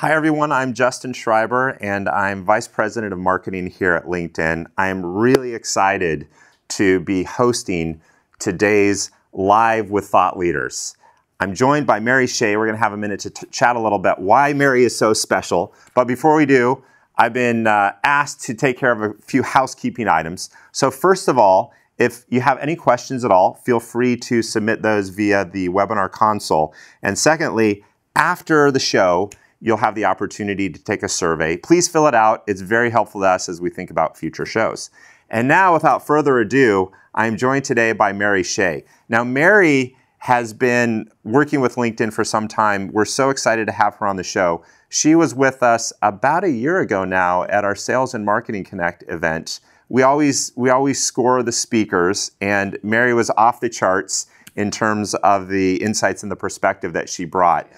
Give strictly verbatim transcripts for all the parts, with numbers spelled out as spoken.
Hi everyone, I'm Justin Shriber and I'm Vice President of Marketing here at LinkedIn. I'm really excited to be hosting today's Live with Thought Leaders. I'm joined by Mary Shea. We're gonna have a minute to chat a little bit why Mary is so special. But before we do, I've been uh, asked to take care of a few housekeeping items. So first of all, if you have any questions at all, feel free to submit those via the webinar console. And secondly, after the show, you'll have the opportunity to take a survey. Please fill it out. It's very helpful to us as we think about future shows. And now, without further ado, I'm joined today by Mary Shea. Now, Mary has been working with LinkedIn for some time. We're so excited to have her on the show. She was with us about a year ago now at our Sales and Marketing Connect event. We always, we always score the speakers, and Mary was off the charts in terms of the insights and the perspective that she brought.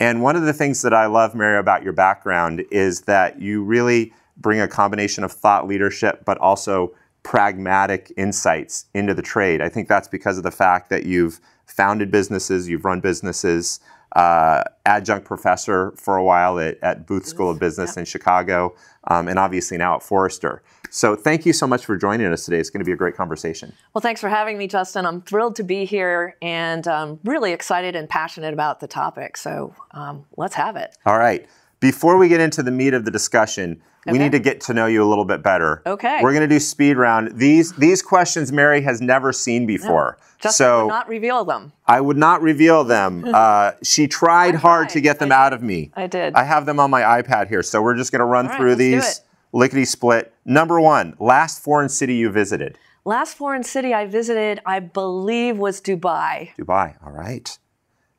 And one of the things that I love, Mary, about your background is that you really bring a combination of thought leadership, but also pragmatic insights into the trade. I think that's because of the fact that you've founded businesses, you've run businesses, uh, adjunct professor for a while at, at Booth School of Business yeah. in Chicago, um, and obviously now at Forrester. So thank you so much for joining us today. It's going to be a great conversation. Well, thanks for having me, Justin. I'm thrilled to be here and um, really excited and passionate about the topic. So um, let's have it. All right. Before we get into the meat of the discussion, okay. we need to get to know you a little bit better. Okay. We're going to do speed round. These these questions Mary has never seen before. No, Justin so would not reveal them. I would not reveal them. uh, she tried okay. hard to get them I out did. of me. I did. I have them on my iPad here, so we're just going to run right, through these. Lickety split. Number one, last foreign city you visited. Last foreign city I visited, I believe, was Dubai. Dubai, all right.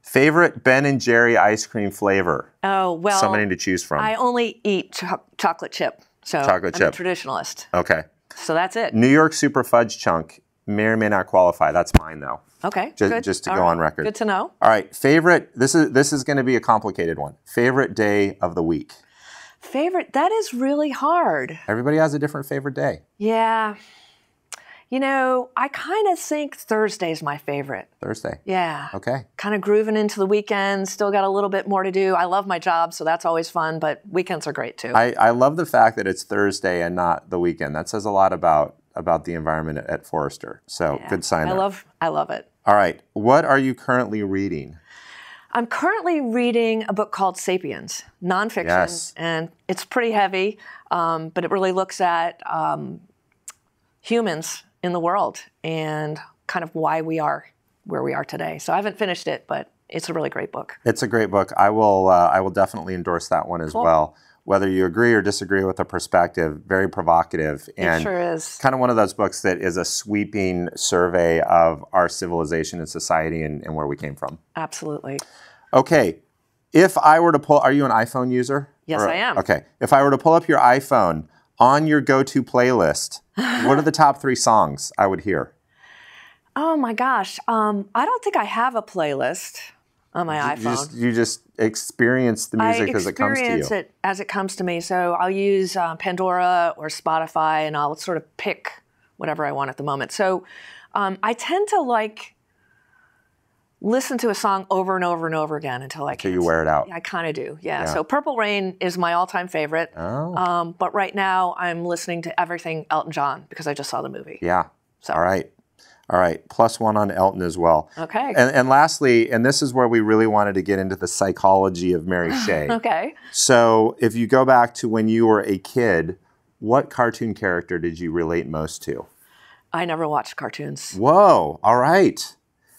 Favorite Ben and Jerry ice cream flavor? Oh, well. So many to choose from. I only eat cho chocolate chip. So chocolate I'm chip. a traditionalist. Okay. So that's it. New York Super Fudge Chunk. May or may not qualify. That's mine, though. Okay, just, good. Just to all go right. on record. Good to know. All right, favorite, this is, this is going to be a complicated one. Favorite day of the week? Favorite, that is really hard. Everybody has a different favorite day. Yeah. You know, I kind of think Thursday's my favorite. Thursday? Yeah. Okay. Kind of grooving into the weekend, still got a little bit more to do. I love my job, so that's always fun, but weekends are great too. I, I love the fact that it's Thursday and not the weekend. That says a lot about, about the environment at Forrester. So yeah. good sign I there. love, I love it. All right. What are you currently reading? I'm currently reading a book called Sapiens, nonfiction, yes. and it's pretty heavy, um, but it really looks at um, humans in the world and kind of why we are where we are today. So I haven't finished it, but it's a really great book. It's a great book. I will, uh, I will definitely endorse that one as cool. well. Whether you agree or disagree with the perspective, very provocative. And it sure is. Kind of one of those books that is a sweeping survey of our civilization and society and, and where we came from. Absolutely. Okay, if I were to pull, are you an iPhone user? Yes, or, I am. Okay, if I were to pull up your iPhone on your go-to playlist, what are the top three songs I would hear? Oh my gosh, um, I don't think I have a playlist on my iPhone. You just, you just experience the music as it comes to you. I experience it as it comes to me. So I'll use um, Pandora or Spotify, and I'll sort of pick whatever I want at the moment. So um, I tend to like listen to a song over and over and over again until I until can't. Until you wear it out. I kind of do, yeah. yeah. So Purple Rain is my all-time favorite. Oh. Um, but right now I'm listening to everything Elton John because I just saw the movie. Yeah, so. all right. All right, plus one on Elton as well. Okay. And, and lastly, and this is where we really wanted to get into the psychology of Mary Shea. Okay. So if you go back to when you were a kid, what cartoon character did you relate most to? I never watched cartoons. Whoa, all right.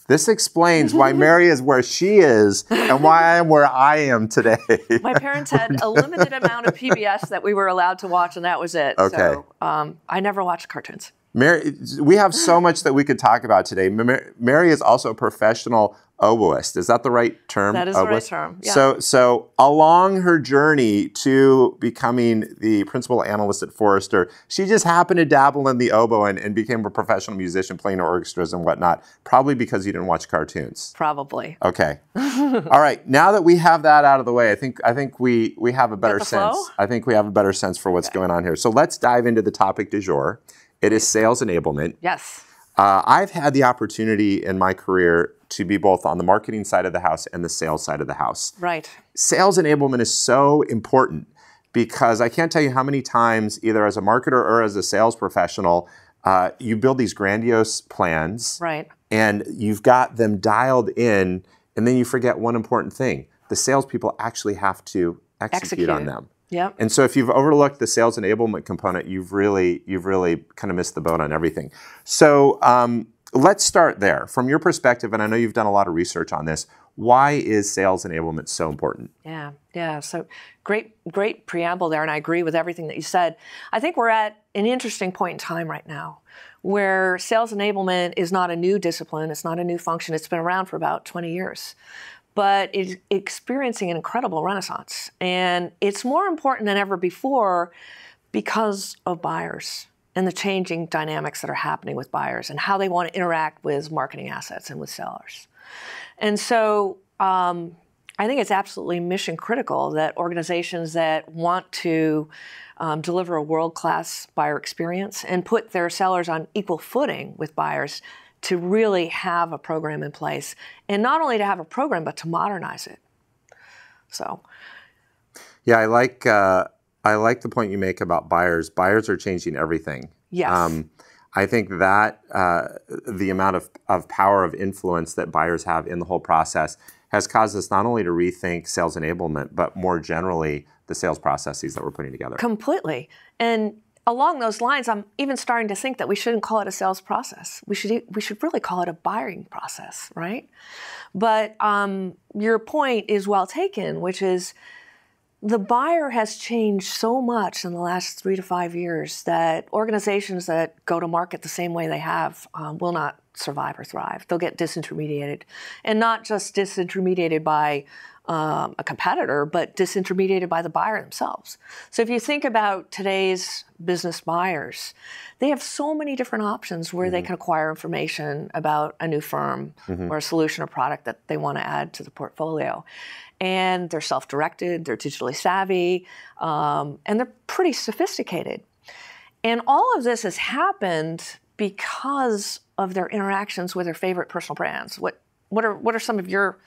This explains why Mary is where she is and why I am where I am today. My parents had a limited amount of P B S that we were allowed to watch, and that was it. Okay. So um, I never watched cartoons. Mary, we have so much that we could talk about today. Mary is also a professional oboist. Is that the right term? That is oboist? the right term, yeah. So, so along her journey to becoming the principal analyst at Forrester, she just happened to dabble in the oboe and, and became a professional musician playing orchestras and whatnot, probably because you didn't watch cartoons. Probably. Okay. All right. Now that we have that out of the way, I think, I think we, we have a better sense. Flow? I think we have a better sense for what's okay. going on here. So let's dive into the topic du jour. It is sales enablement. Yes. Uh, I've had the opportunity in my career to be both on the marketing side of the house and the sales side of the house. Right. Sales enablement is so important because I can't tell you how many times, either as a marketer or as a sales professional, uh, you build these grandiose plans, right, and you've got them dialed in, and then you forget one important thing. The salespeople actually have to execute, execute. on them. Yeah. And so if you've overlooked the sales enablement component, you've really, you've really kind of missed the boat on everything. So um, let's start there. From your perspective, and I know you've done a lot of research on this, why is sales enablement so important? Yeah, yeah. So great, great preamble there, and I agree with everything that you said. I think we're at an interesting point in time right now where sales enablement is not a new discipline, it's not a new function, it's been around for about twenty years. But it's experiencing an incredible renaissance. And it's more important than ever before because of buyers and the changing dynamics that are happening with buyers and how they want to interact with marketing assets and with sellers. And so um, I think it's absolutely mission critical that organizations that want to um, deliver a world-class buyer experience and put their sellers on equal footing with buyers to really have a program in place, and not only to have a program, but to modernize it. So, yeah, I like uh, I like the point you make about buyers. Buyers are changing everything. Yes, um, I think that uh, the amount of of power of influence that buyers have in the whole process has caused us not only to rethink sales enablement, but more generally the sales processes that we're putting together. Completely, and. Along those lines, I'm even starting to think that we shouldn't call it a sales process. We should we should really call it a buying process, right? But um, your point is well taken, which is the buyer has changed so much in the last three to five years that organizations that go to market the same way they have um, will not survive or thrive. They'll get disintermediated, and not just disintermediated by Um, a competitor, but disintermediated by the buyer themselves. So if you think about today's business buyers, they have so many different options where mm-hmm. they can acquire information about a new firm mm-hmm. or a solution or product that they want to add to the portfolio. And they're self-directed, they're digitally savvy, um, and they're pretty sophisticated. And all of this has happened because of their interactions with their favorite personal brands. What, what are, what are some of your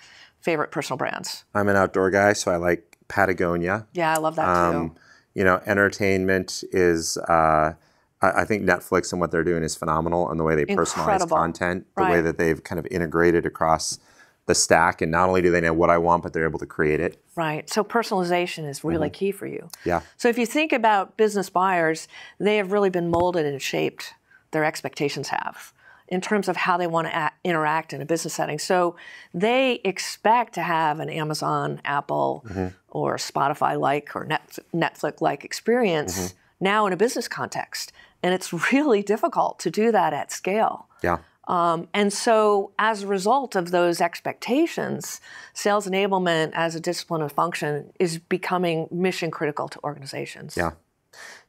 favorite personal brands? I'm an outdoor guy, so I like Patagonia. Yeah, I love that too. Um, you know, entertainment is, uh, I think Netflix and what they're doing is phenomenal, and the way they Incredible. personalize content, the right. way that they've kind of integrated across the stack, and not only do they know what I want, but they're able to create it. Right, so personalization is really mm-hmm. key for you. Yeah. So if you think about business buyers, they have really been molded and shaped, their expectations have, in terms of how they want to act, interact in a business setting. So they expect to have an Amazon, Apple, mm-hmm. or Spotify-like or Net, Netflix-like experience mm-hmm. now in a business context. And it's really difficult to do that at scale. Yeah. Um, and so as a result of those expectations, sales enablement as a discipline and function is becoming mission critical to organizations. Yeah.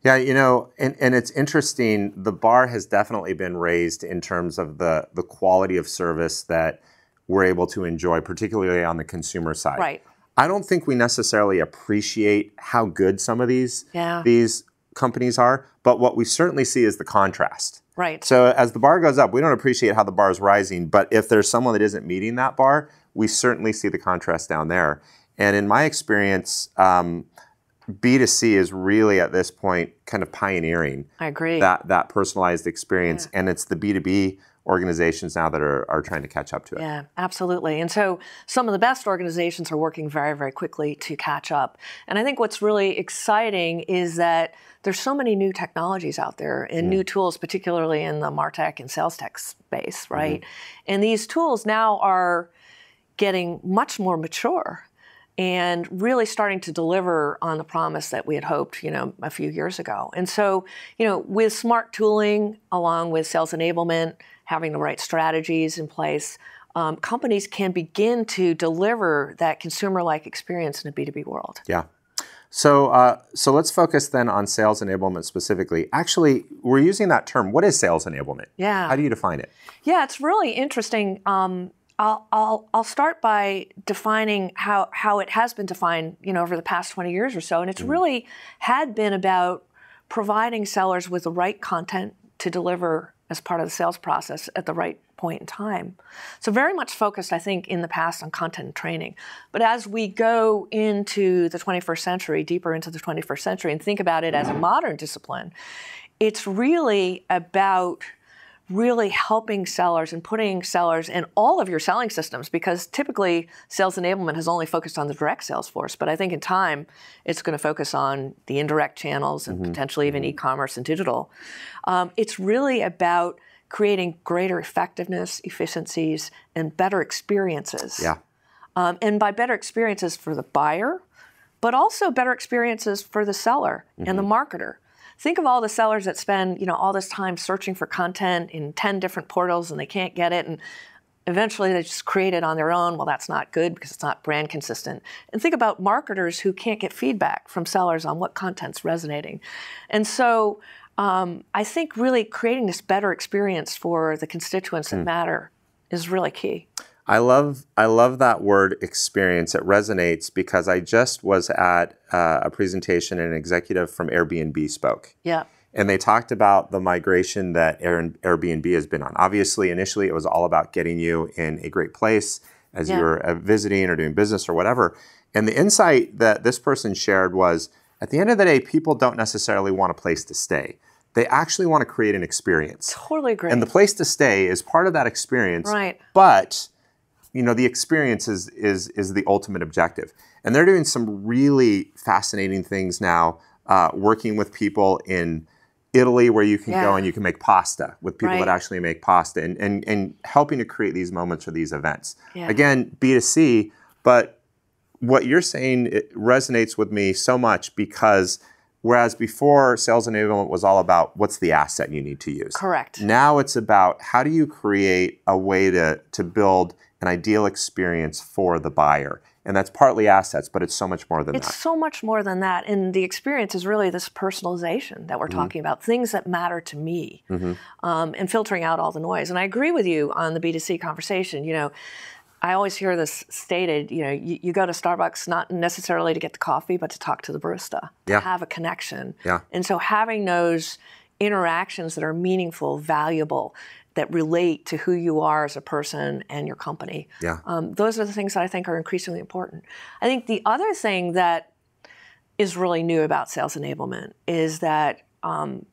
Yeah, you know, and, and it's interesting, the bar has definitely been raised in terms of the, the quality of service that we're able to enjoy, particularly on the consumer side. Right. I don't think we necessarily appreciate how good some of these, yeah. these companies are, but what we certainly see is the contrast. Right. So as the bar goes up, we don't appreciate how the bar is rising, but if there's someone that isn't meeting that bar, we certainly see the contrast down there. And in my experience, um, B two C is really at this point kind of pioneering I agree. that, that personalized experience. Yeah. And it's the B two B organizations now that are, are trying to catch up to it. Yeah, absolutely. And so some of the best organizations are working very, very quickly to catch up. And I think what's really exciting is that there's so many new technologies out there and mm. new tools, particularly in the MarTech and sales tech space, right? Mm-hmm. And these tools now are getting much more mature and really starting to deliver on the promise that we had hoped, you know, a few years ago. And so, you know, with smart tooling, along with sales enablement, having the right strategies in place, um, companies can begin to deliver that consumer-like experience in a B two B world. Yeah. So, uh, so let's focus then on sales enablement specifically. Actually, we're using that term. What is sales enablement? Yeah. How do you define it? Yeah, it's really interesting. Um, I'll, I'll, I'll start by defining how, how it has been defined, you know, over the past twenty years or so. And it's mm-hmm. really had been about providing sellers with the right content to deliver as part of the sales process at the right point in time. So very much focused, I think, in the past on content and training. But as we go into the twenty-first century, deeper into the twenty-first century, and think about it as a modern discipline, it's really about really helping sellers and putting sellers in all of your selling systems, because typically sales enablement has only focused on the direct sales force. But I think in time, it's going to focus on the indirect channels and mm-hmm. potentially even e-commerce and digital. Um, it's really about creating greater effectiveness, efficiencies, and better experiences. Yeah. Um, and by better experiences for the buyer, but also better experiences for the seller mm-hmm. and the marketer. Think of all the sellers that spend, you know, all this time searching for content in ten different portals and they can't get it, and eventually they just create it on their own. Well, that's not good because it's not brand consistent. And think about marketers who can't get feedback from sellers on what content's resonating. And so um, I think really creating this better experience for the constituents that mm. matter is really key. I love I love that word experience. It resonates because I just was at uh, a presentation and an executive from Airbnb spoke. Yeah. And they talked about the migration that Airbnb has been on. Obviously, initially it was all about getting you in a great place as yeah. you were visiting or doing business or whatever. And the insight that this person shared was, at the end of the day, people don't necessarily want a place to stay. They actually want to create an experience. Totally agree. And the place to stay is part of that experience. Right. But you know, the experience is, is, is the ultimate objective. And they're doing some really fascinating things now, uh, working with people in Italy where you can yeah. go and you can make pasta with people right. that actually make pasta, and, and, and helping to create these moments for these events. Yeah. Again, B two C, but what you're saying, it resonates with me so much, because whereas before sales enablement was all about what's the asset you need to use. Correct. Now it's about how do you create a way to, to build an ideal experience for the buyer. And that's partly assets, but it's so much more than that. It's so much more than that. And the experience is really this personalization that we're mm-hmm. talking about, things that matter to me, mm-hmm. um, and filtering out all the noise. And I agree with you on the B two C conversation. You know, I always hear this stated, you know, you, you go to Starbucks not necessarily to get the coffee, but to talk to the barista, yeah. to have a connection. Yeah. And so having those interactions that are meaningful, valuable, that relate to who you are as a person and your company. Yeah. Um, those are the things that I think are increasingly important. I think the other thing that is really new about sales enablement is that, um,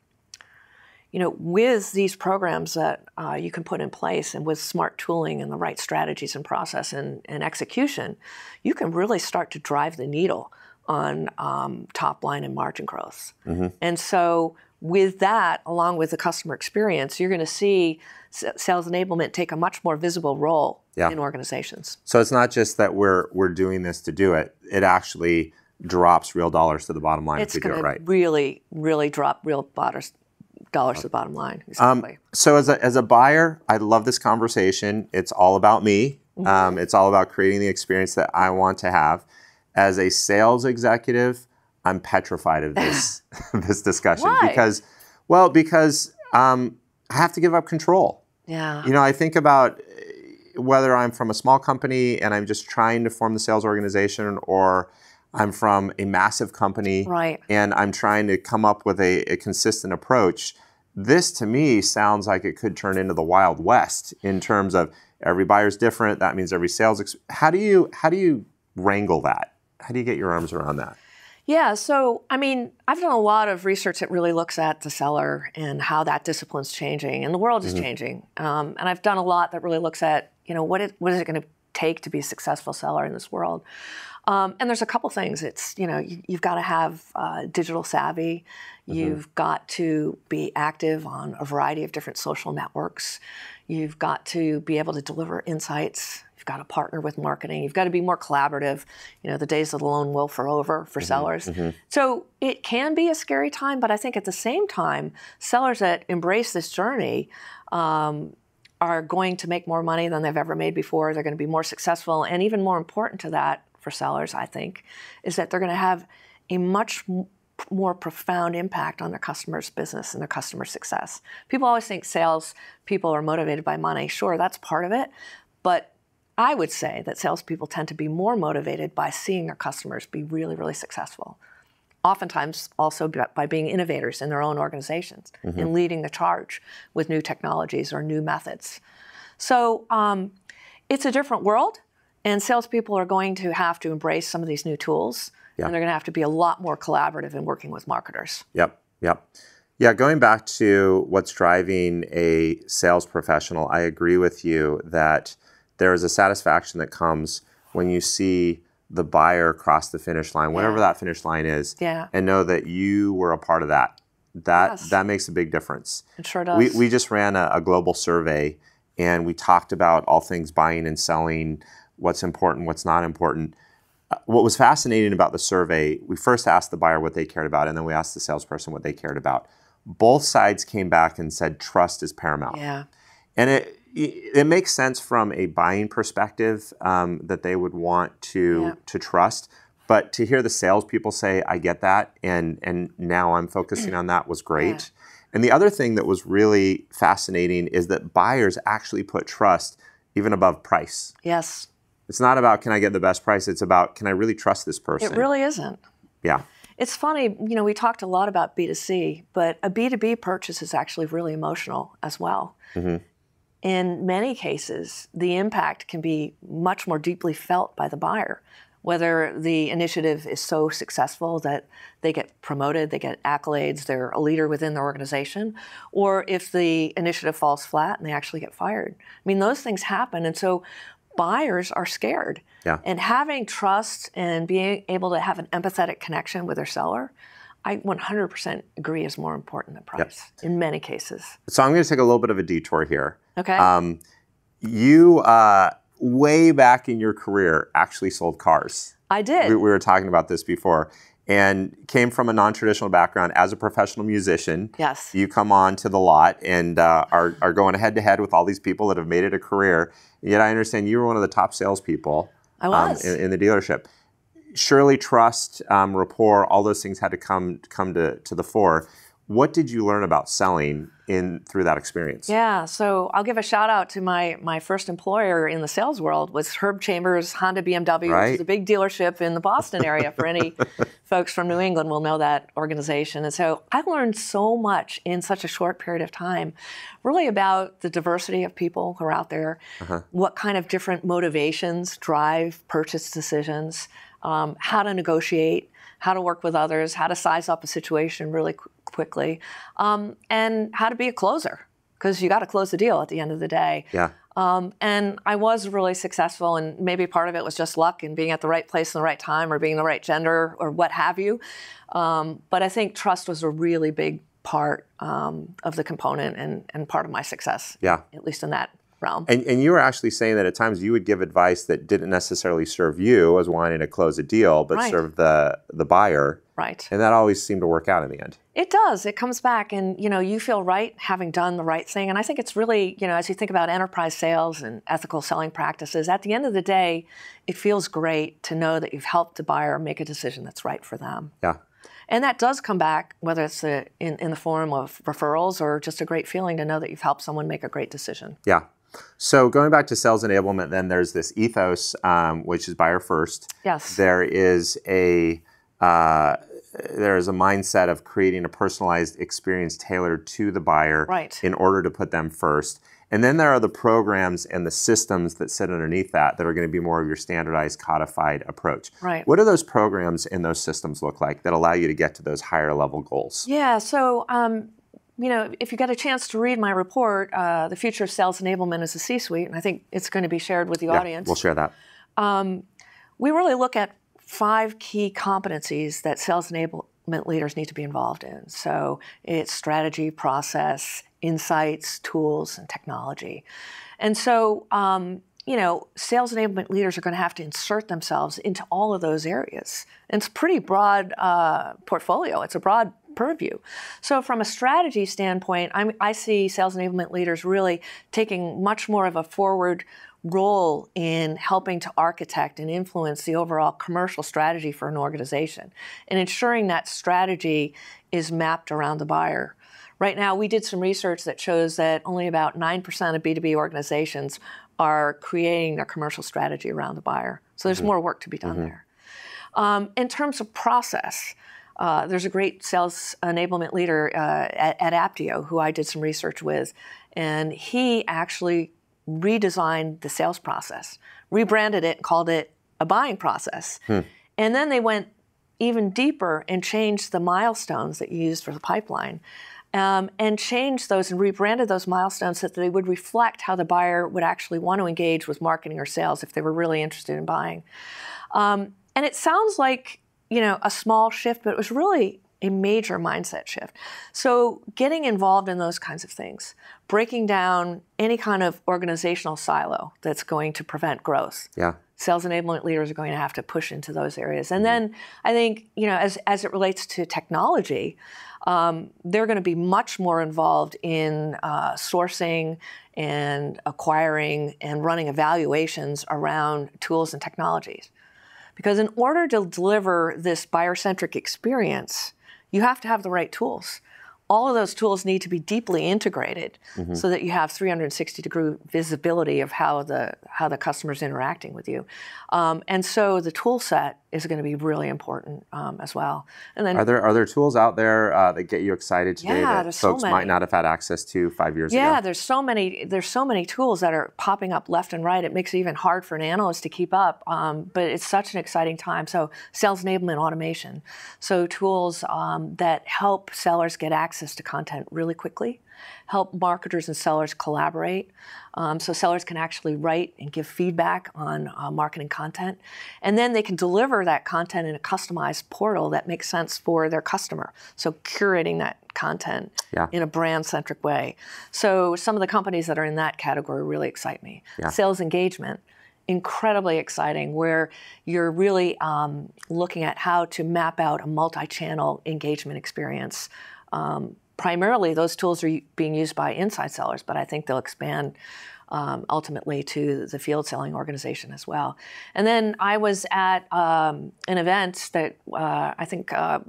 you know, with these programs that uh, you can put in place, and with smart tooling and the right strategies and process and, and execution, you can really start to drive the needle on um, top line and margin growth. Mm-hmm. And so with that, along with the customer experience, you're going to see sales enablement take a much more visible role yeah. in organizations. So it's not just that we're we're doing this to do it. It actually drops real dollars to the bottom line it's if we do it right. It's going to really, really drop real dollars dollars to the bottom line. Exactly. Um, so as a, as a buyer, I love this conversation. It's all about me. Mm-hmm. um, it's all about creating the experience that I want to have. As a sales executive, I'm petrified of this this discussion. Why? Because, well, because um, I have to give up control. Yeah. You know, I think about whether I'm from a small company and I'm just trying to form the sales organization, or I'm from a massive company right. and I'm trying to come up with a, a consistent approach. This to me sounds like it could turn into the Wild West in terms of every buyer's different. That means every sales. Ex how do you how do you wrangle that? How do you get your arms around that? Yeah, so, I mean, I've done a lot of research that really looks at the seller and how that discipline's changing, and the world is mm-hmm. changing. Um, and I've done a lot that really looks at, you know, what, it, what is it going to take to be a successful seller in this world? Um, and there's a couple things. It's, you know, you, you've got to have uh, digital savvy. Mm-hmm. You've got to be active on a variety of different social networks. You've got to be able to deliver insights. Got to partner with marketing. You've got to be more collaborative. You know, the days of the lone wolf are over for mm-hmm, sellers. Mm-hmm. So it can be a scary time, but I think at the same time, sellers that embrace this journey um, are going to make more money than they've ever made before. They're going to be more successful. And even more important to that for sellers, I think, is that they're going to have a much more profound impact on their customers' business and their customer success. People always think sales people are motivated by money. Sure, that's part of it. But I would say that salespeople tend to be more motivated by seeing their customers be really, really successful. oftentimes also by being innovators in their own organizations mm-hmm. and leading the charge with new technologies or new methods. So um, it's a different world, and salespeople are going to have to embrace some of these new tools, yeah. and they're going to have to be a lot more collaborative in working with marketers. Yep, yep. Yeah, going back to what's driving a sales professional, I agree with you that there is a satisfaction that comes when you see the buyer cross the finish line, whatever yeah. that finish line is, yeah. and know that you were a part of that. That yes. that makes a big difference. It sure does. We, we just ran a, a global survey, and we talked about all things buying and selling, what's important, what's not important. What was fascinating about the survey, we first asked the buyer what they cared about, and then we asked the salesperson what they cared about. Both sides came back and said trust is paramount. Yeah. And it it makes sense from a buying perspective um, that they would want to yeah. to trust, but to hear the salespeople say, I get that, and, and now I'm focusing on that was great. Yeah. And the other thing that was really fascinating is that buyers actually put trust even above price. Yes. It's not about can I get the best price, it's about can I really trust this person? It really isn't. Yeah. It's funny, you know, we talked a lot about B two C, but a B two B purchase is actually really emotional as well. Mm-hmm. In many cases, the impact can be much more deeply felt by the buyer, whether the initiative is so successful that they get promoted, they get accolades, they're a leader within their organization, or if the initiative falls flat and they actually get fired. I mean, those things happen, and so buyers are scared. Yeah. And having trust and being able to have an empathetic connection with their seller, I one hundred percent agree is more important than price yep. in many cases. So I'm going to take a little bit of a detour here. Okay. Um, you, uh, way back in your career, actually sold cars. I did. We, we were talking about this before. And came from a non-traditional background as a professional musician. Yes. You come on to the lot and uh, are, are going head-to-head with all these people that have made it a career. Yet I understand you were one of the top salespeople I was. Um, in, in the dealership. Surely trust, um, rapport, all those things had to come come to, to the fore. What did you learn about selling in through that experience? Yeah, so I'll give a shout out to my my first employer in the sales world was Herb Chambers, Honda B M W, right. which is a big dealership in the Boston area. For any folks from New England will know that organization. And so I learned so much in such a short period of time, really about the diversity of people who are out there, uh-huh. what kind of different motivations drive purchase decisions, um, how to negotiate, how to work with others, how to size up a situation really qu quickly, um, and how to be a closer, because you got to close the deal at the end of the day. Yeah. Um, and I was really successful, and maybe part of it was just luck and being at the right place in the right time or being the right gender or what have you. Um, but I think trust was a really big part um, of the component and, and part of my success, yeah. at least in that realm. And, and you were actually saying that at times you would give advice that didn't necessarily serve you as wanting to close a deal, but right. serve the, the buyer. Right. And that always seemed to work out in the end. It does. It comes back and, you know, you feel right having done the right thing. And I think it's really, you know, as you think about enterprise sales and ethical selling practices, at the end of the day, it feels great to know that you've helped the buyer make a decision that's right for them. Yeah. And that does come back, whether it's a, in, in the form of referrals or just a great feeling to know that you've helped someone make a great decision. Yeah. So going back to sales enablement, then there's this ethos, um, which is buyer first. Yes. There is a uh, there is a mindset of creating a personalized experience tailored to the buyer right. in order to put them first. And then there are the programs and the systems that sit underneath that that are going to be more of your standardized, codified approach. Right. What do those programs and those systems look like that allow you to get to those higher level goals? Yeah. So. Um You know, if you got a chance to read my report, uh, The Future of Sales Enablement is a C-Suite, and I think it's going to be shared with the yeah, audience. We'll share that. Um, we really look at five key competencies that sales enablement leaders need to be involved in. So it's strategy, process, insights, tools, and technology. And so, um, you know, sales enablement leaders are going to have to insert themselves into all of those areas. And it's a pretty broad uh, portfolio. It's a broad purview. So from a strategy standpoint, I'm, I see sales enablement leaders really taking much more of a forward role in helping to architect and influence the overall commercial strategy for an organization and ensuring that strategy is mapped around the buyer. Right now, we did some research that shows that only about nine percent of B two B organizations are creating their commercial strategy around the buyer. So there's mm-hmm. more work to be done mm-hmm. there. Um, in terms of process, Uh, there's a great sales enablement leader uh, at, at Aptio who I did some research with, and he actually redesigned the sales process, rebranded it, and called it a buying process. Hmm. And then they went even deeper and changed the milestones that you used for the pipeline, um, and changed those and rebranded those milestones so that they would reflect how the buyer would actually want to engage with marketing or sales if they were really interested in buying. Um, and it sounds like, you know, a small shift, but it was really a major mindset shift. So getting involved in those kinds of things, breaking down any kind of organizational silo that's going to prevent growth. Yeah. Sales enablement leaders are going to have to push into those areas. And mm-hmm. then I think, you know, as, as it relates to technology, um, they're going to be much more involved in uh, sourcing and acquiring and running evaluations around tools and technologies. Because in order to deliver this buyer-centric experience, you have to have the right tools. All of those tools need to be deeply integrated mm-hmm. so that you have three sixty degree visibility of how the how the customer's interacting with you. Um, and so the tool set is going to be really important um, as well. And then are there other tools out there uh, that get you excited today yeah, that folks so might not have had access to five years yeah, ago? Yeah, there's so many there's so many tools that are popping up left and right. It makes it even hard for an analyst to keep up, um, but it's such an exciting time. So sales enablement automation. So tools um, that help sellers get access access to content really quickly, help marketers and sellers collaborate, um, so sellers can actually write and give feedback on uh, marketing content, and then they can deliver that content in a customized portal that makes sense for their customer, so curating that content yeah. in a brand-centric way. So some of the companies that are in that category really excite me. Yeah. Sales engagement, incredibly exciting, where you're really um, looking at how to map out a multi-channel engagement experience. Um, primarily, those tools are being used by inside sellers, but I think they'll expand um, ultimately to the field selling organization as well. And then I was at um, an event that uh, I think uh,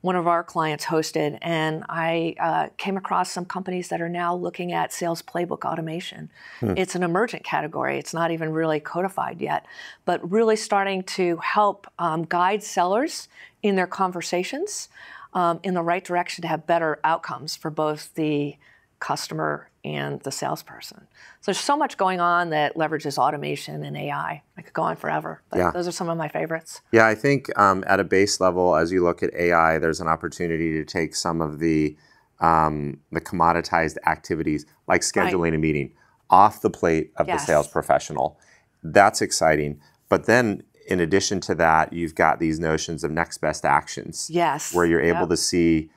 one of our clients hosted, and I uh, came across some companies that are now looking at sales playbook automation. Hmm. It's an emergent category. It's not even really codified yet, but really starting to help um, guide sellers in their conversations Um, in the right direction to have better outcomes for both the customer and the salesperson. So there's so much going on that leverages automation and A I. I could go on forever, but yeah. those are some of my favorites. Yeah, I think um, at a base level, as you look at A I, there's an opportunity to take some of the, um, the commoditized activities, like scheduling right. a meeting, off the plate of yes. the sales professional. That's exciting, but then in addition to that, you've got these notions of next best actions. Yes. Where you're able yep. to see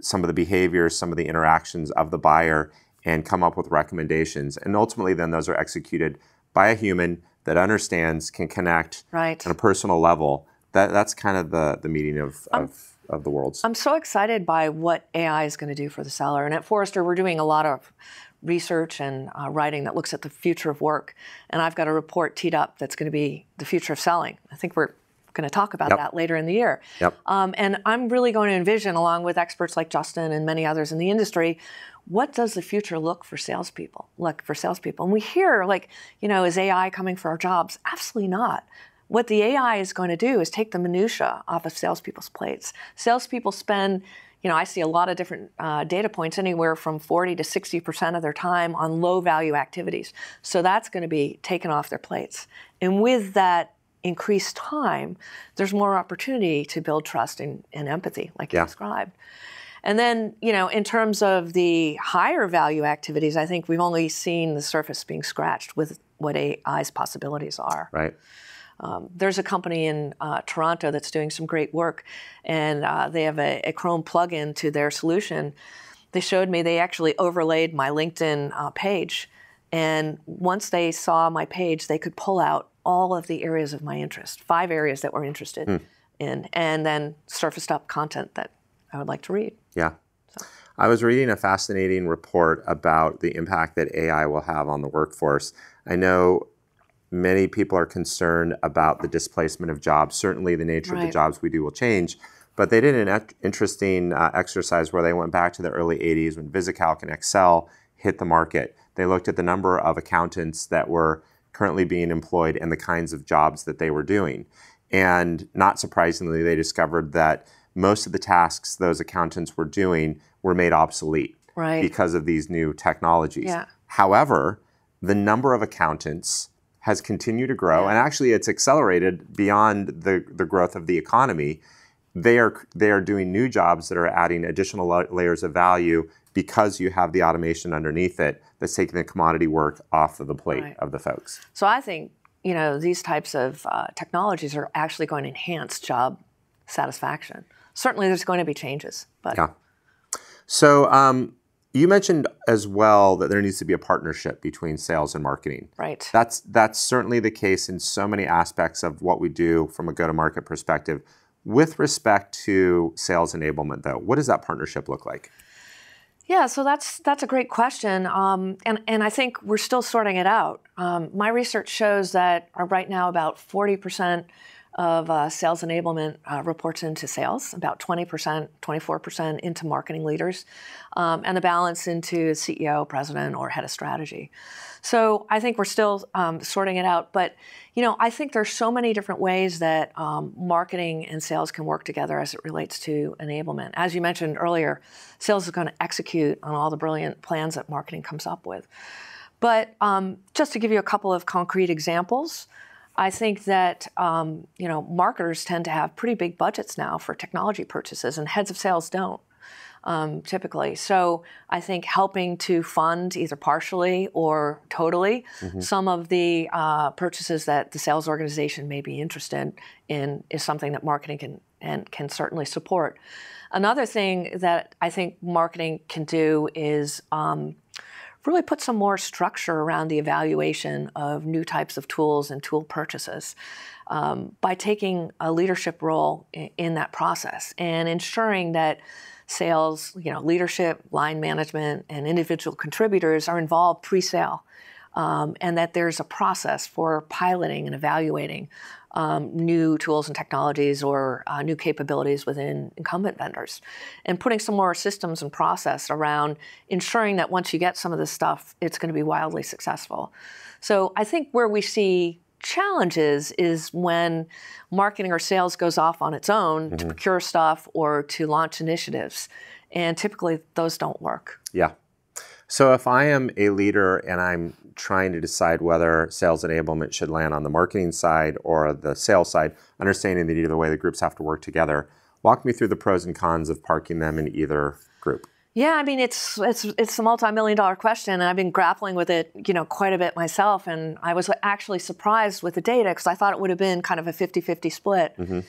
some of the behaviors, some of the interactions of the buyer and come up with recommendations. And ultimately then those are executed by a human that understands, can connect right. on a personal level. That, that's kind of the, the meaning of, of, of the worlds. I'm so excited by what A I is going to do for the seller. And at Forrester, we're doing a lot of research and uh, writing that looks at the future of work. And I've got a report teed up that's going to be the future of selling. I think we're going to talk about yep. that later in the year. Yep. Um, and I'm really going to envision, along with experts like Justin and many others in the industry, what does the future look for salespeople? Look for salespeople. And we hear, like, you know, is A I coming for our jobs? Absolutely not. What the A I is going to do is take the minutia off of salespeople's plates. Salespeople spend, you know, I see a lot of different uh, data points, anywhere from forty to sixty percent of their time on low-value activities. So that's going to be taken off their plates. And with that increased time, there's more opportunity to build trust and, and empathy, like yeah. you described. And then, you know, in terms of the higher-value activities, I think we've only seen the surface being scratched with what A I's possibilities are. Right. Um, there's a company in uh, Toronto that's doing some great work, and uh, they have a, a Chrome plugin to their solution. They showed me, they actually overlaid my LinkedIn uh, page, and once they saw my page, they could pull out all of the areas of my interest, five areas that we're interested mm. in, and then surfaced up content that I would like to read. Yeah. So. I was reading a fascinating report about the impact that A I will have on the workforce. I know many people are concerned about the displacement of jobs. Certainly the nature right. of the jobs we do will change, but they did an interesting uh, exercise where they went back to the early eighties when VisiCalc and Excel hit the market. They looked at the number of accountants that were currently being employed and the kinds of jobs that they were doing. And not surprisingly, they discovered that most of the tasks those accountants were doing were made obsolete right. because of these new technologies. Yeah. However, the number of accountants has continued to grow, yeah. and actually it's accelerated beyond the, the growth of the economy. They are, they are doing new jobs that are adding additional la- layers of value because you have the automation underneath it that's taking the commodity work off of the plate right. of the folks. So I think, you know, these types of uh, technologies are actually going to enhance job satisfaction. Certainly there's going to be changes. But yeah. So um, you mentioned as well that there needs to be a partnership between sales and marketing. Right. That's, that's certainly the case in so many aspects of what we do from a go-to-market perspective. With respect to sales enablement, though, what does that partnership look like? Yeah, so that's that's a great question, um, and, and I think we're still sorting it out. Um, my research shows that uh, right now about forty percent of uh, sales enablement uh, reports into sales, about twenty percent, twenty-four percent into marketing leaders, um, and the balance into C E O, president, or head of strategy. So I think we're still um, sorting it out, but you know, I think there's so many different ways that um, marketing and sales can work together as it relates to enablement. As you mentioned earlier, sales is going to execute on all the brilliant plans that marketing comes up with. But um, just to give you a couple of concrete examples, I think that um, you know, marketers tend to have pretty big budgets now for technology purchases, and heads of sales don't um, typically. So I think helping to fund either partially or totally mm-hmm. some of the uh, purchases that the sales organization may be interested in is something that marketing can and can certainly support. Another thing that I think marketing can do is um, really put some more structure around the evaluation of new types of tools and tool purchases um, by taking a leadership role in, in that process and ensuring that sales, you know, leadership, line management, and individual contributors are involved pre-sale um, and that there's a process for piloting and evaluating Um, new tools and technologies or uh, new capabilities within incumbent vendors, and putting some more systems and process around ensuring that once you get some of this stuff, it's going to be wildly successful. So I think where we see challenges is when marketing or sales goes off on its own mm-hmm. to procure stuff or to launch initiatives, and typically those don't work. Yeah. So if I am a leader and I'm trying to decide whether sales enablement should land on the marketing side or the sales side, understanding that either way the groups have to work together, walk me through the pros and cons of parking them in either group. Yeah, I mean, it's it's it's a multi-million dollar question, and I've been grappling with it, you know, quite a bit myself, and I was actually surprised with the data because I thought it would have been kind of a fifty-fifty split. Mm-hmm.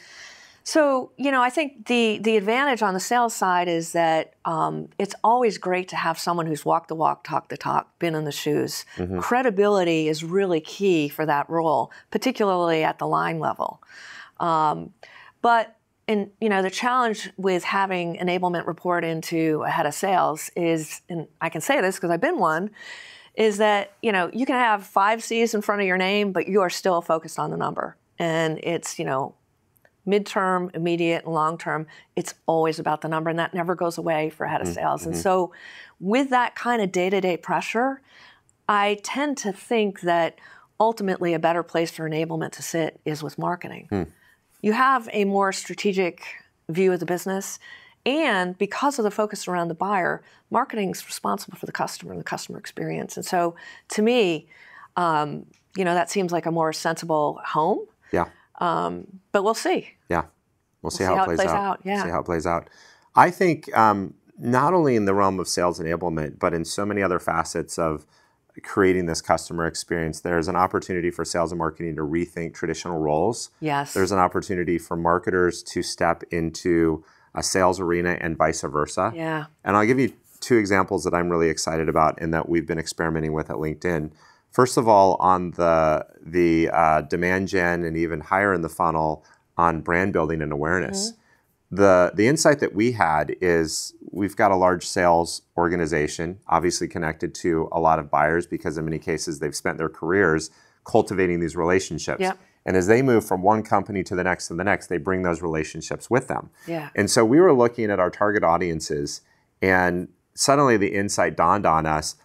So, you know, I think the, the advantage on the sales side is that um, it's always great to have someone who's walked the walk, talked the talk, been in the shoes. Mm-hmm. Credibility is really key for that role, particularly at the line level. Um, but, in, you know, the challenge with having enablement report into a head of sales is, and I can say this because I've been one, is that, you know, you can have five C's in front of your name, but you are still focused on the number. And it's, you know, midterm, immediate, and long-term, it's always about the number, and that never goes away for head of sales. Mm-hmm. And so with that kind of day-to-day pressure, I tend to think that ultimately a better place for enablement to sit is with marketing. Mm. You have a more strategic view of the business, and because of the focus around the buyer, marketing's responsible for the customer and the customer experience. And so to me, um, you know, that seems like a more sensible home. Yeah. Um, but we'll see. Yeah, we'll see, we'll see how, how it plays, plays out. out. Yeah, we'll see how it plays out. I think um, not only in the realm of sales enablement, but in so many other facets of creating this customer experience, there's an opportunity for sales and marketing to rethink traditional roles. Yes. There's an opportunity for marketers to step into a sales arena and vice versa. Yeah. And I'll give you two examples that I'm really excited about and that we've been experimenting with at LinkedIn. First of all, on the the uh, demand gen and even higher in the funnel on brand building and awareness, mm-hmm. the the insight that we had is we've got a large sales organization, obviously connected to a lot of buyers because in many cases they've spent their careers cultivating these relationships. Yep. And as they move from one company to the next to the next, they bring those relationships with them. Yeah. And so we were looking at our target audiences, and suddenly the insight dawned on us.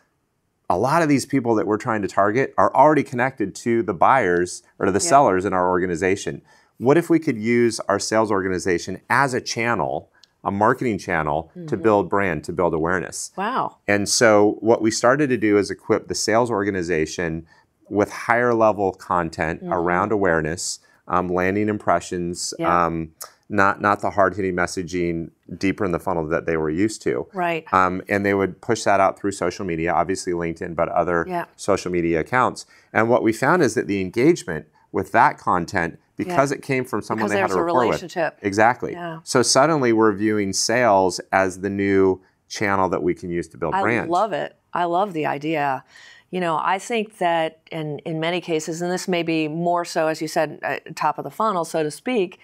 A lot of these people that we're trying to target are already connected to the buyers or to the yeah. sellers in our organization. what if we could use our sales organization as a channel, a marketing channel, mm-hmm. to build brand, to build awareness? Wow. And so what we started to do is equip the sales organization with higher level content mm-hmm. around awareness, um, landing impressions, yeah. um, not not the hard-hitting messaging deeper in the funnel that they were used to. Right. Um, and they would push that out through social media, obviously LinkedIn, but other yeah. social media accounts. And what we found is that the engagement with that content, because yeah. it came from someone because they had a rapport relationship with. Exactly. Yeah. So suddenly we're viewing sales as the new channel that we can use to build I brands. I love it. I love the idea. You know, I think that in, in many cases, and this may be more so, as you said, at top of the funnel, so to speak,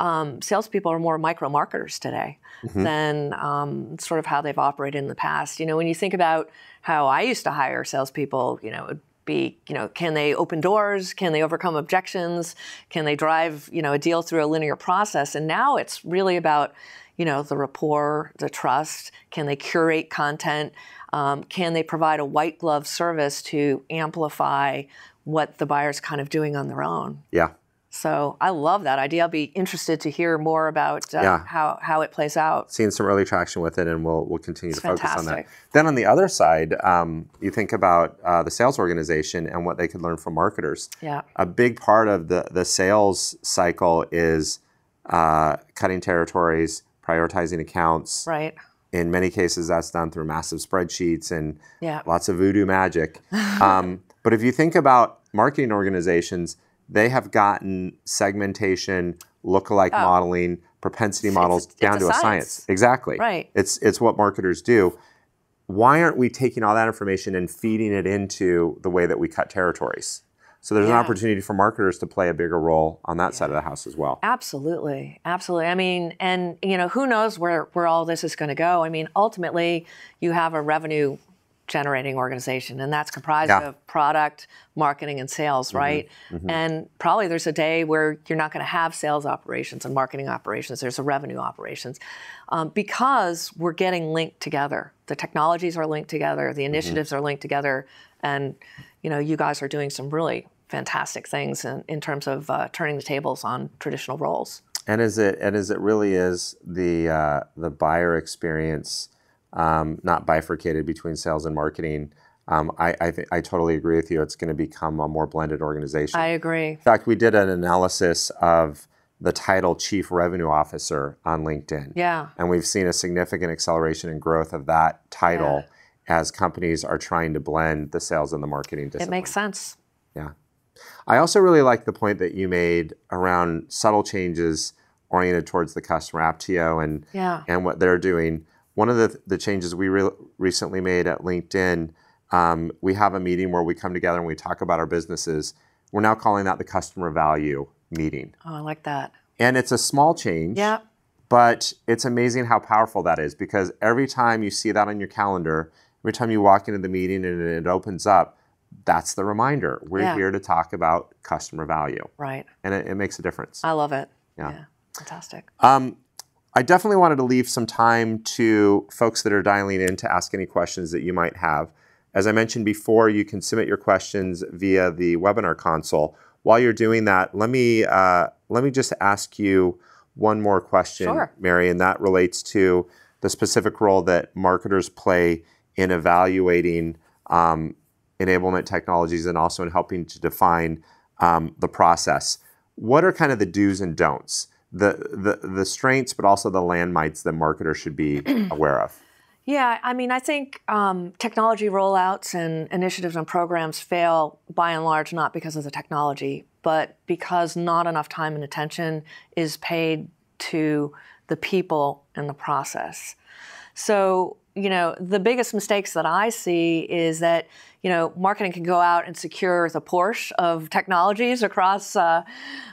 Um, salespeople are more micro marketers today mm-hmm. than um, sort of how they've operated in the past. You know, when you think about how I used to hire salespeople, you know, it would be, you know, can they open doors? Can they overcome objections? Can they drive, you know, a deal through a linear process? And now it's really about, you know, the rapport, the trust. Can they curate content? Um, can they provide a white glove service to amplify what the buyer's kind of doing on their own? Yeah. So I love that idea. I'll be interested to hear more about uh, yeah. how, how it plays out. Seeing some early traction with it, and we'll, we'll continue it's to fantastic. Focus on that. Then on the other side, um, you think about uh, the sales organization and what they could learn from marketers. Yeah. A big part of the, the sales cycle is uh, cutting territories, prioritizing accounts. Right. In many cases, that's done through massive spreadsheets and yeah. lots of voodoo magic. um, but if you think about marketing organizations, they have gotten segmentation, lookalike oh. modeling, propensity it's, models it's, down it's a to a science. science. Exactly. Right. It's it's what marketers do. Why aren't we taking all that information and feeding it into the way that we cut territories? So there's yeah. an opportunity for marketers to play a bigger role on that yeah. side of the house as well. Absolutely. Absolutely. I mean, and you know, who knows where, where all this is going to go? I mean, ultimately, you have a revenue generating organization, and that's comprised yeah. of product, marketing, and sales, right? Mm-hmm. Mm-hmm. And probably there's a day where you're not going to have sales operations and marketing operations. There's a revenue operations um, because we're getting linked together. The technologies are linked together. The initiatives mm-hmm. are linked together. And, you know, you guys are doing some really fantastic things in, in terms of uh, turning the tables on traditional roles. And as it, and as it really is the, uh, the buyer experience Um, not bifurcated between sales and marketing. Um, I I, th I totally agree with you. It's going to become a more blended organization. I agree. In fact, we did an analysis of the title Chief Revenue Officer on LinkedIn. Yeah. And we've seen a significant acceleration and growth of that title yeah. as companies are trying to blend the sales and the marketing discipline. It makes sense. Yeah. I also really like the point that you made around subtle changes oriented towards the customer, Aptio, and yeah. and what they're doing. One of the, the changes we re recently made at LinkedIn, um, we have a meeting where we come together and we talk about our businesses. We're now calling that the customer value meeting. Oh, I like that. And it's a small change, yeah. but it's amazing how powerful that is, because every time you see that on your calendar, every time you walk into the meeting and it opens up, that's the reminder. We're yeah. here to talk about customer value. Right. And it, it makes a difference. I love it. Yeah. yeah. Fantastic. Um, I definitely wanted to leave some time to folks that are dialing in to ask any questions that you might have. As I mentioned before, you can submit your questions via the webinar console. While you're doing that, let me, uh, let me just ask you one more question, sure. Mary, and that relates to the specific role that marketers play in evaluating um, enablement technologies and also in helping to define um, the process. What are kind of the do's and don'ts? The, the, the strengths, but also the landmines that marketers should be aware of? Yeah, I mean, I think um, technology rollouts and initiatives and programs fail by and large not because of the technology, but because not enough time and attention is paid to the people in the process. So, you know, the biggest mistakes that I see is that, you know, marketing can go out and secure the Porsche of technologies across uh,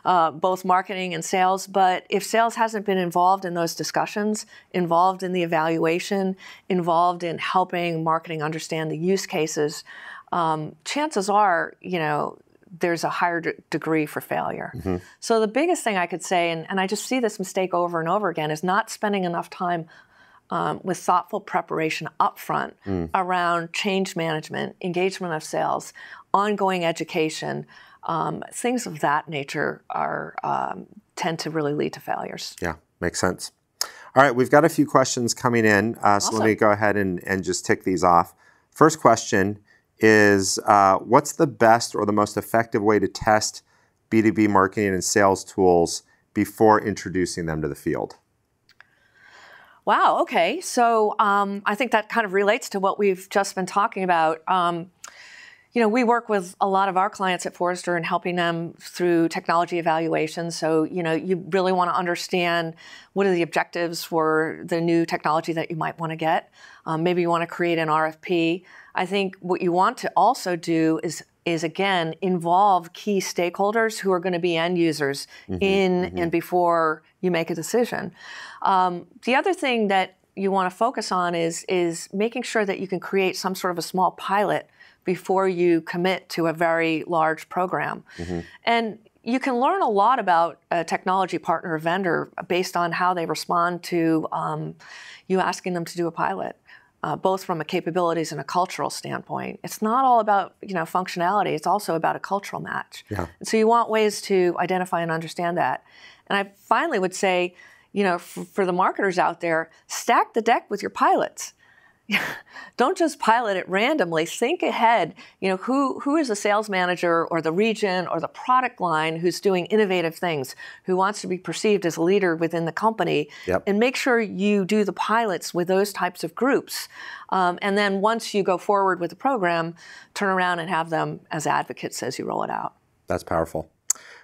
uh, both marketing and sales. But if sales hasn't been involved in those discussions, involved in the evaluation, involved in helping marketing understand the use cases, um, chances are, you know, there's a higher d degree for failure. Mm-hmm. So the biggest thing I could say, and, and I just see this mistake over and over again, is not spending enough time Um, with thoughtful preparation upfront mm. around change management, engagement of sales, ongoing education, um, things of that nature are um, tend to really lead to failures. Yeah, makes sense. All right, we've got a few questions coming in. Uh, so awesome. Let me go ahead and, and just tick these off. First question is, uh, what's the best or the most effective way to test B two B marketing and sales tools before introducing them to the field? Wow, okay. So um, I think that kind of relates to what we've just been talking about. Um, you know, we work with a lot of our clients at Forrester and helping them through technology evaluation. So, you know, you really want to understand what are the objectives for the new technology that you might want to get. Um, maybe you want to create an R F P. I think what you want to also do is is again, involve key stakeholders who are going to be end users mm-hmm, in mm-hmm. and before you make a decision. Um, the other thing that you want to focus on is, is making sure that you can create some sort of a small pilot before you commit to a very large program. Mm-hmm. And you can learn a lot about a technology partner or vendor based on how they respond to um, you asking them to do a pilot. Uh, both from a capabilities and a cultural standpoint. It's not all about, you know, functionality. It's also about a cultural match. Yeah. And so you want ways to identify and understand that. And I finally would say, you know, f- for the marketers out there, stack the deck with your pilots. Don't just pilot it randomly. Think ahead. You know, who, who is the sales manager or the region or the product line who's doing innovative things, who wants to be perceived as a leader within the company, yep. and make sure you do the pilots with those types of groups. Um, and then once you go forward with the program, turn around and have them as advocates as you roll it out. That's powerful.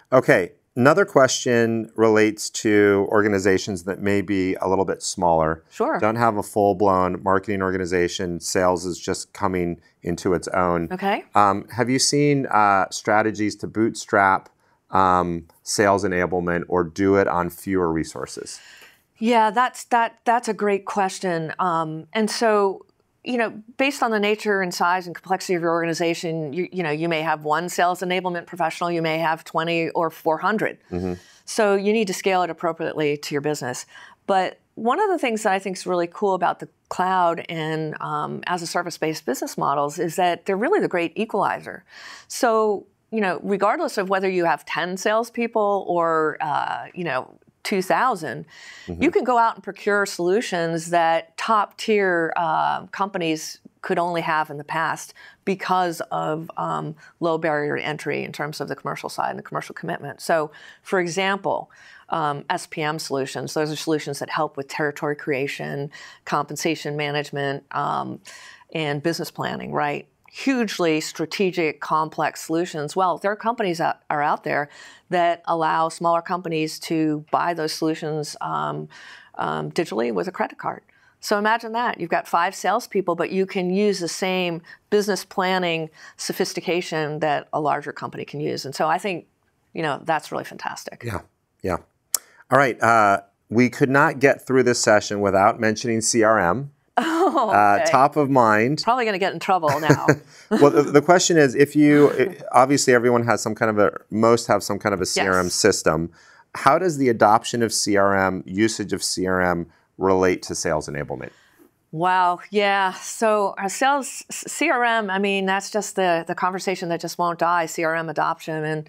Okay, another question relates to organizations that may be a little bit smaller. Sure. Don't have a full-blown marketing organization. Sales is just coming into its own. Okay. Um, have you seen uh, strategies to bootstrap um, sales enablement or do it on fewer resources? Yeah, that's that. That's a great question. Um, and so, you know, based on the nature and size and complexity of your organization, you, you know, you may have one sales enablement professional, you may have twenty or four hundred. Mm-hmm. So you need to scale it appropriately to your business. But one of the things that I think is really cool about the cloud and um, as a service-based business models is that they're really the great equalizer. So, you know, regardless of whether you have ten salespeople or, uh, you know, two thousand, mm-hmm. you can go out and procure solutions that top-tier uh, companies could only have in the past because of um, low barrier to entry in terms of the commercial side and the commercial commitment. So, for example, um, S P M solutions, those are solutions that help with territory creation, compensation management, um, and business planning, right? Hugely strategic, complex solutions. Well, there are companies that are out there that allow smaller companies to buy those solutions um, um, digitally with a credit card. So imagine that. You've got five salespeople, but you can use the same business planning sophistication that a larger company can use. And so I think, you know, that's really fantastic. Yeah, yeah. All right. Uh, we could not get through this session without mentioning C R M. Oh, okay. uh, top of mind. Probably going to get in trouble now. Well, the, the question is, if you, it, obviously everyone has some kind of a, most have some kind of a C R M yes. system. How does the adoption of C R M, usage of C R M relate to sales enablement? Wow. Yeah. So our sales C R M, I mean, that's just the, the conversation that just won't die, C R M adoption. And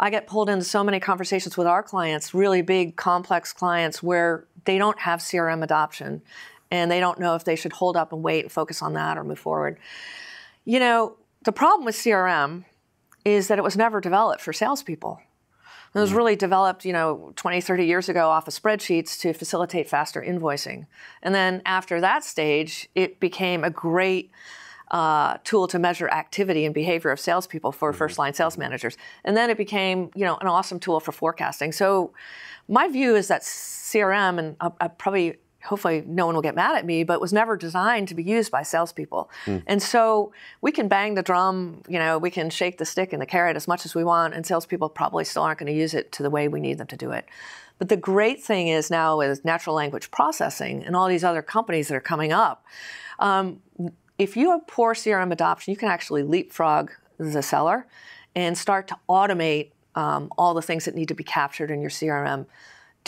I get pulled into so many conversations with our clients, really big, complex clients where they don't have C R M adoption. And they don't know if they should hold up and wait and focus on that or move forward. You know, the problem with C R M is that it was never developed for salespeople. It was really developed, you know, twenty, thirty years ago off of spreadsheets to facilitate faster invoicing. And then after that stage, it became a great uh, tool to measure activity and behavior of salespeople for first-line sales managers. And then it became, you know, an awesome tool for forecasting. So my view is that C R M, and I, I probably... hopefully no one will get mad at me, but was never designed to be used by salespeople. Mm. And so we can bang the drum, you know, we can shake the stick and the carrot as much as we want, and salespeople probably still aren't going to use it to the way we need them to do it. But the great thing is now with natural language processing and all these other companies that are coming up, um, if you have poor C R M adoption, you can actually leapfrog the seller and start to automate um, all the things that need to be captured in your C R M.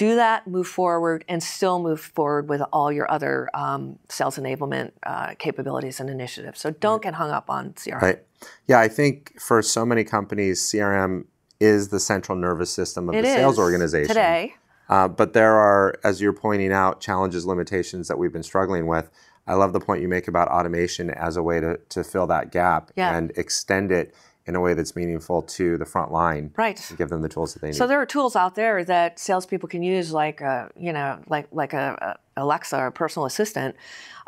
Do that, move forward, and still move forward with all your other um, sales enablement uh, capabilities and initiatives. So don't right. get hung up on C R M. Right. Yeah, I think for so many companies, C R M is the central nervous system of it the sales organization today. Uh, but there are, as you're pointing out, challenges, limitations that we've been struggling with. I love the point you make about automation as a way to, to fill that gap yeah. and extend it in a way that's meaningful to the front line. Right. To give them the tools that they need. So there are tools out there that salespeople can use, like a, you know, like like a, a Alexa or a personal assistant.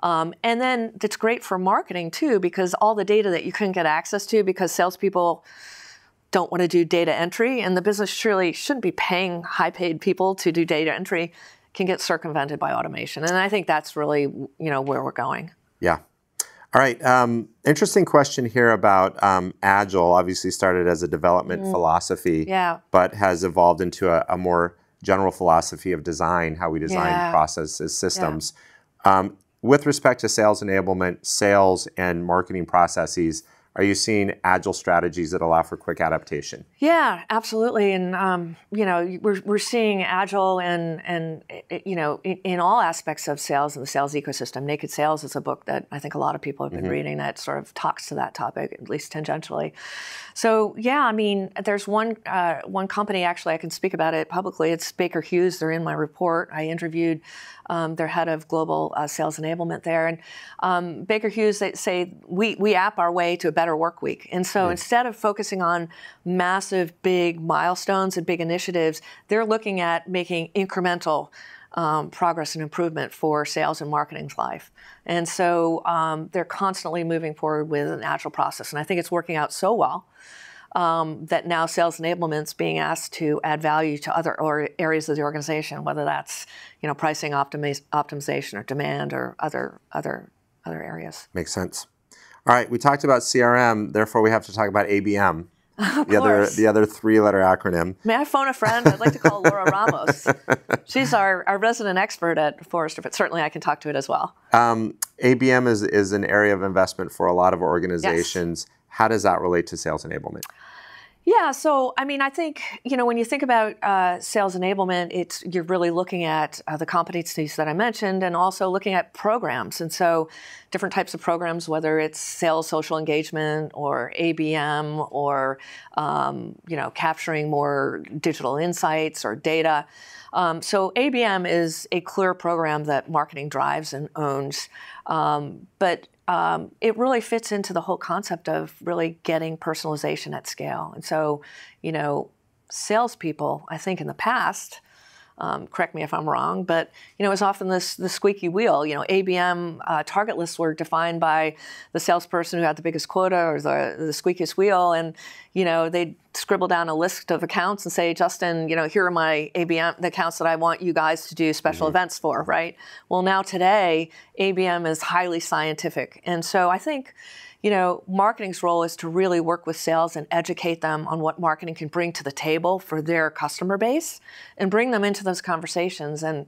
Um, and then it's great for marketing too, because all the data that you couldn't get access to because salespeople don't want to do data entry, and the business surely shouldn't be paying high-paid people to do data entry, can get circumvented by automation. And I think that's really, you know, where we're going. Yeah. All right. Um, interesting question here about um, Agile. Obviously started as a development mm. philosophy, yeah. but has evolved into a, a more general philosophy of design, how we design yeah. processes, systems. Yeah. Um, with respect to sales enablement, sales and marketing processes, are you seeing agile strategies that allow for quick adaptation? Yeah, absolutely. And, um, you know, we're, we're seeing agile and, and you know, in, in all aspects of sales and the sales ecosystem. Naked Sales is a book that I think a lot of people have been mm-hmm. reading that sort of talks to that topic, at least tangentially. So, yeah, I mean, there's one, uh, one company, actually, I can speak about it publicly. It's Baker Hughes. They're in my report. I interviewed Um, their head of global uh, sales enablement there. And um, Baker Hughes, they say, we, we app our way to a better work week. And so mm. instead of focusing on massive, big milestones and big initiatives, they're looking at making incremental um, progress and improvement for sales and marketing's life. And so um, they're constantly moving forward with an agile process. And I think it's working out so well. Um, that now sales enablement's being asked to add value to other or areas of the organization, whether that's, you know, pricing optimi optimization or demand or other other other areas. Makes sense. All right, we talked about C R M, therefore we have to talk about A B M. Of the course. other the other three letter acronym. May I phone a friend? I'd like to call Laura Ramos. She's our, our resident expert at Forrester, but certainly I can talk to it as well. Um, A B M is is an area of investment for a lot of organizations. Yes. How does that relate to sales enablement? Yeah, so, I mean, I think, you know, when you think about uh, sales enablement, it's you're really looking at uh, the competencies that I mentioned and also looking at programs. And so different types of programs, whether it's sales social engagement or A B M or, um, you know, capturing more digital insights or data. Um, so A B M is a clear program that marketing drives and owns, um, but Um, it really fits into the whole concept of really getting personalization at scale. And so, you know, salespeople, I think in the past, um, correct me if I'm wrong, but, you know, it was often this, the squeaky wheel. You know, A B M uh, target lists were defined by the salesperson who had the biggest quota or the, the squeakiest wheel. And, you know, they'd scribble down a list of accounts and say, Justin, you know, here are my A B M, the accounts that I want you guys to do special mm-hmm. events for, right? Well, now today, A B M is highly scientific. And so I think, you know, marketing's role is to really work with sales and educate them on what marketing can bring to the table for their customer base and bring them into those conversations. And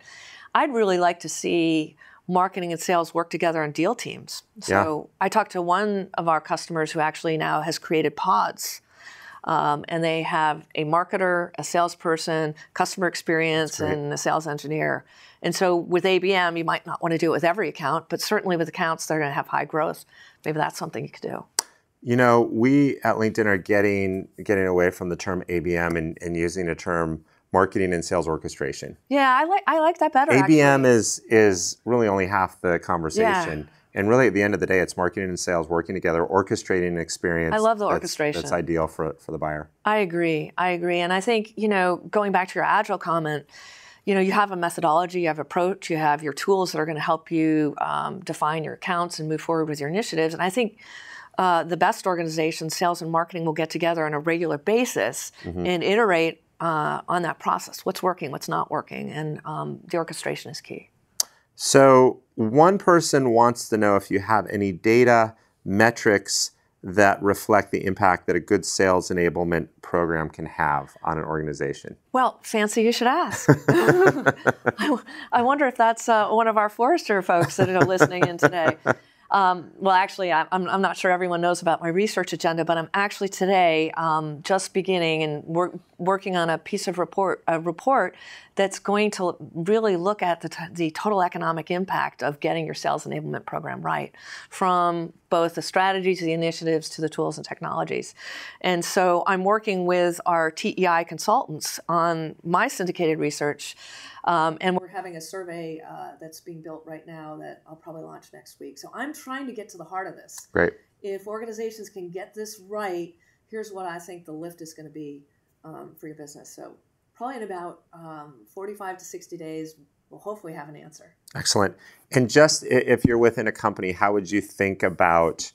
I'd really like to see marketing and sales work together on deal teams. So yeah. I talked to one of our customers who actually now has created pods. Um, and they have a marketer, a salesperson, customer experience, and a sales engineer. And so with A B M, you might not want to do it with every account, but certainly with accounts that are going to have high growth, maybe that's something you could do. You know, we at LinkedIn are getting getting away from the term A B M and, and using the term marketing and sales orchestration. Yeah, I like I like that better. A B M actually. is is really only half the conversation. Yeah. And really, at the end of the day, it's marketing and sales working together, orchestrating an experience. I love the orchestration. That's, that's ideal for, for the buyer. I agree. I agree. And I think, you know, going back to your agile comment, you know, you have a methodology, you have approach, you have your tools that are going to help you um, define your accounts and move forward with your initiatives. And I think uh, the best organizations, sales and marketing, will get together on a regular basis mm-hmm. and iterate uh, on that process. What's working, what's not working. And um, the orchestration is key. So one person wants to know if you have any data metrics that reflect the impact that a good sales enablement program can have on an organization. Well, fancy you should ask. I, I wonder if that's uh, one of our Forrester folks that are listening in today. Um, well, actually, I'm, I'm not sure everyone knows about my research agenda, but I'm actually today um, just beginning and wor working on a piece of report, a report that's going to really look at the, t the total economic impact of getting your sales enablement program right, from both the strategies, the initiatives, to the tools and technologies. And so I'm working with our T E I consultants on my syndicated research, um, and we're having a survey uh, that's being built right now that I'll probably launch next week. So I'm trying to get to the heart of this. Great. If organizations can get this right, here's what I think the lift is going to be um, for your business. So probably in about um, forty-five to sixty days, we'll hopefully have an answer. Excellent. And just if you're within a company, how would you think about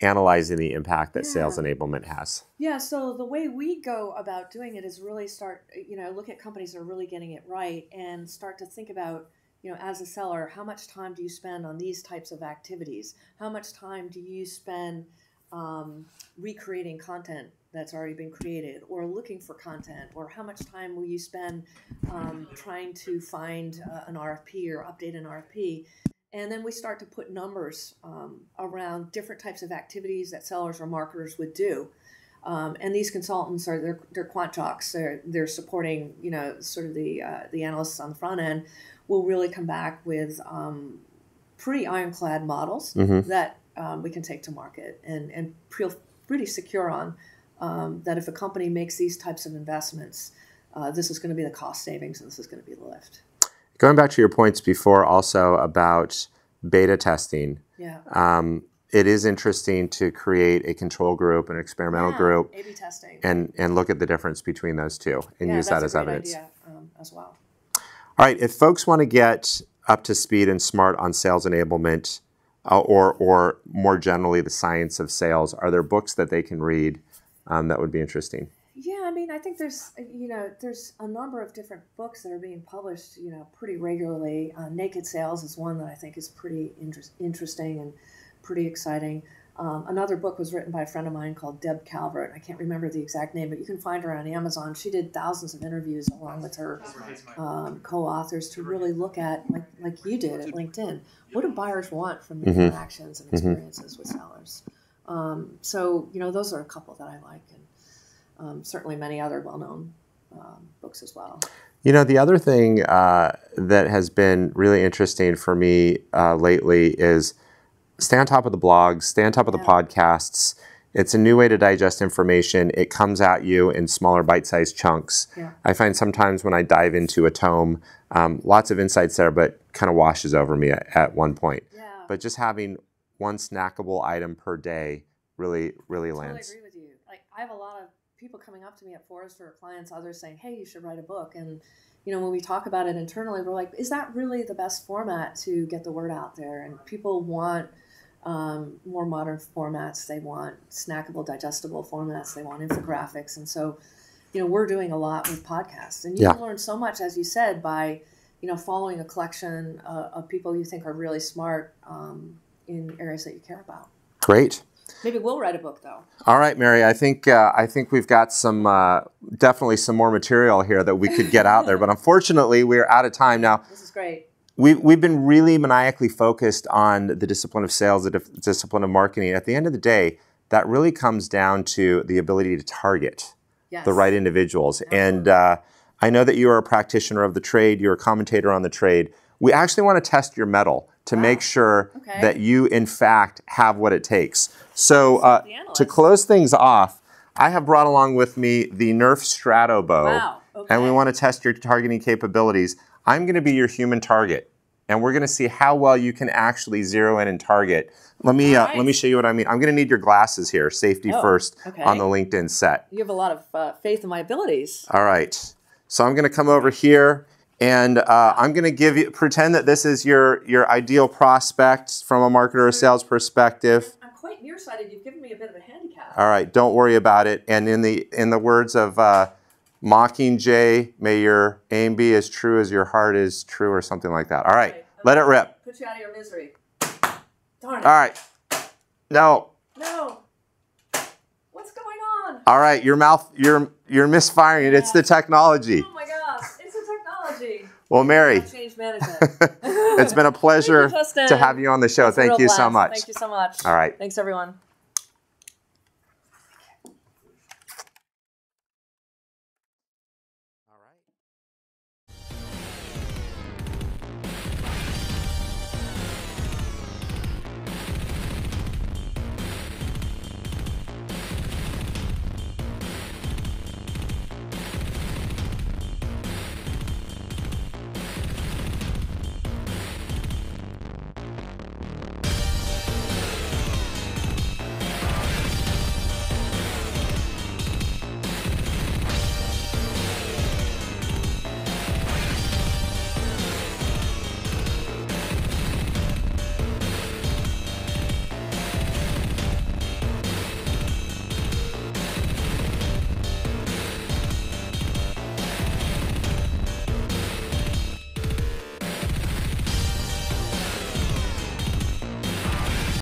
analyzing the impact that yeah. sales enablement has? Yeah, so the way we go about doing it is really start, you know, look at companies that are really getting it right and start to think about, you know, as a seller, how much time do you spend on these types of activities? How much time do you spend um, recreating content that's already been created, or looking for content, or how much time will you spend um, trying to find uh, an R F P or update an R F P? And then we start to put numbers um, around different types of activities that sellers or marketers would do. Um, and these consultants are they're, they're quant jocks. They're they're supporting, you know, sort of the uh, the analysts on the front end. Will really come back with um, pretty ironclad models mm-hmm. that um, we can take to market and and feel pretty secure on um, that if a company makes these types of investments, uh, this is going to be the cost savings and this is going to be the lift. Going back to your points before, also about beta testing. Yeah. Um, It is interesting to create a control group, an experimental yeah, group, A B testing, and, and look at the difference between those two and yeah, use that as evidence. Idea, um, as well. All right, if folks want to get up to speed and smart on sales enablement uh, or, or more generally the science of sales, are there books that they can read um, that would be interesting? Yeah, I mean, I think there's, you know, there's a number of different books that are being published, you know, pretty regularly. Uh, Naked Sales is one that I think is pretty inter interesting and pretty exciting. Um, another book was written by a friend of mine called Deb Calvert. I can't remember the exact name, but you can find her on Amazon. She did thousands of interviews along with her um, co-authors to really look at, like, like you did at LinkedIn, what do buyers want from their interactions and experiences mm-hmm. with sellers? Um, so, you know, those are a couple that I like, and um, certainly many other well-known um, books as well. You know, the other thing uh, that has been really interesting for me uh, lately is stay on top of the blogs, stay on top of the yeah. podcasts. It's a new way to digest information. It comes at you in smaller bite-sized chunks. Yeah. I find sometimes when I dive into a tome, um, lots of insights there, but kind of washes over me at, at one point. Yeah. But just having one snackable item per day really, really I totally lands. I agree with you. Like, I have a lot of people coming up to me at Forrester, or clients, others saying, hey, you should write a book. And you know, when we talk about it internally, we're like, is that really the best format to get the word out there? And people want Um, more modern formats. They want snackable, digestible formats. They want infographics. And so, you know, we're doing a lot with podcasts. And you yeah. can learn so much, as you said, by, you know, following a collection uh, of people you think are really smart um, in areas that you care about. Great. Maybe we'll write a book, though. All right, Mary. I think uh, I think we've got some uh, definitely some more material here that we could get out there. But unfortunately, we're out of time now. This is great. We've, we've been really maniacally focused on the discipline of sales, the discipline of marketing. At the end of the day, that really comes down to the ability to target yes. the right individuals. Absolutely. And uh, I know that you are a practitioner of the trade. You're a commentator on the trade. We actually want to test your mettle to wow. make sure okay. that you, in fact, have what it takes. So uh, to close things off, I have brought along with me the nerf strato bow. Wow. Okay. And we want to test your targeting capabilities. I'm going to be your human target, and we're going to see how well you can actually zero in and target. Let me uh, right. let me show you what I mean. I'm going to need your glasses here, safety oh, first, okay. on the LinkedIn set. You have a lot of uh, faith in my abilities. All right. So I'm going to come over here, and uh, I'm going to give you pretend that this is your your ideal prospect from a marketer or sales perspective. I'm quite nearsighted. You've given me a bit of a handicap. All right. Don't worry about it. And in the in the words of Uh, Mocking Jay, may your aim be as true as your heart is true, or something like that. All right, okay. Let it rip. Put you out of your misery. Darn it. All right. No. No. What's going on? All right, your mouth, you're you're misfiring. Yeah. It's the technology. Oh my gosh, it's the technology. Well, Mary. Change management. It's been a pleasure to have you on the show. Thank you so much. Thank you so much. All right. Thanks, everyone.